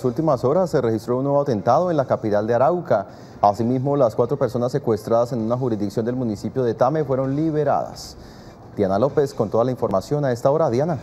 En las últimas horas se registró un nuevo atentado en la capital de Arauca. Asimismo, las 4 personas secuestradas en una jurisdicción del municipio de Tame fueron liberadas. Diana López con toda la información a esta hora. Diana.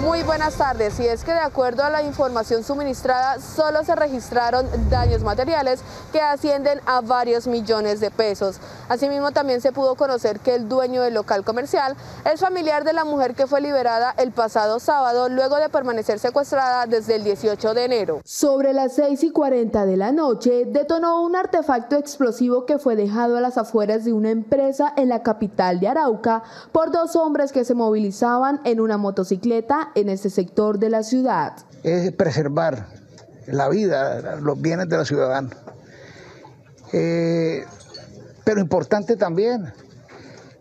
Muy buenas tardes, y es que de acuerdo a la información suministrada, solo se registraron daños materiales que ascienden a varios millones de pesos. Asimismo, también se pudo conocer que el dueño del local comercial es familiar de la mujer que fue liberada el pasado sábado, luego de permanecer secuestrada desde el 18 de enero. Sobre las 6:40 de la noche, detonó un artefacto explosivo que fue dejado a las afueras de una empresa en la capital de Arauca por 2 hombres que se movilizaban en una motocicleta en este sector de la ciudad. Es preservar la vida, los bienes de los ciudadanos. Pero importante también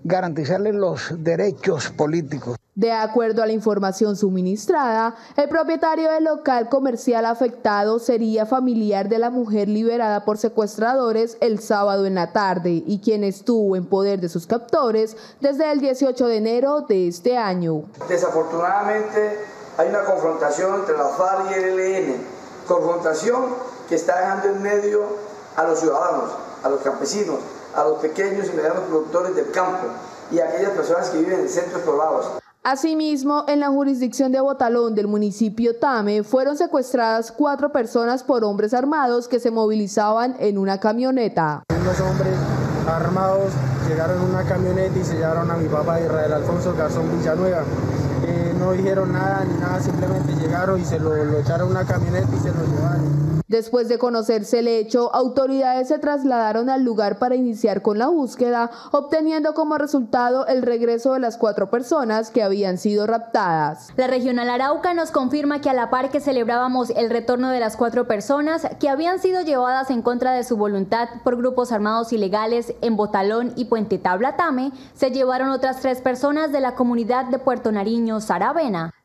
garantizarles los derechos políticos. De acuerdo a la información suministrada, el propietario del local comercial afectado sería familiar de la mujer liberada por secuestradores el sábado en la tarde y quien estuvo en poder de sus captores desde el 18 de enero de este año. Desafortunadamente hay una confrontación entre la FARC y el ELN, confrontación que está dejando en medio a los ciudadanos, a los campesinos, a los pequeños y medianos productores del campo y a aquellas personas que viven en centros poblados. Asimismo, en la jurisdicción de Botalón del municipio Tame fueron secuestradas 4 personas por hombres armados que se movilizaban en una camioneta. Unos hombres armados llegaron en una camioneta y se llevaron a mi papá Israel Alfonso Garzón Villanueva. No dijeron nada ni nada, simplemente llegaron y se lo echaron a una camioneta y se lo llevaron. Después de conocerse el hecho, autoridades se trasladaron al lugar para iniciar con la búsqueda, obteniendo como resultado el regreso de las 4 personas que habían sido raptadas. La regional Arauca nos confirma que a la par que celebrábamos el retorno de las 4 personas que habían sido llevadas en contra de su voluntad por grupos armados ilegales en Botalón y Puente Tablatame, se llevaron otras 3 personas de la comunidad de Puerto Nariño, Sarare.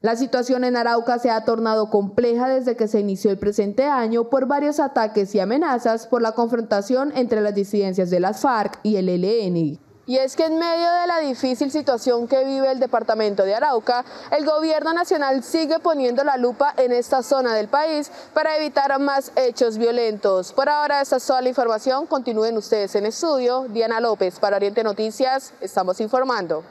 La situación en Arauca se ha tornado compleja desde que se inició el presente año por varios ataques y amenazas por la confrontación entre las disidencias de las FARC y el ELN. Y es que en medio de la difícil situación que vive el departamento de Arauca, el gobierno nacional sigue poniendo la lupa en esta zona del país para evitar más hechos violentos. Por ahora esta es toda la información, continúen ustedes en estudio. Diana López para Oriente Noticias, estamos informando.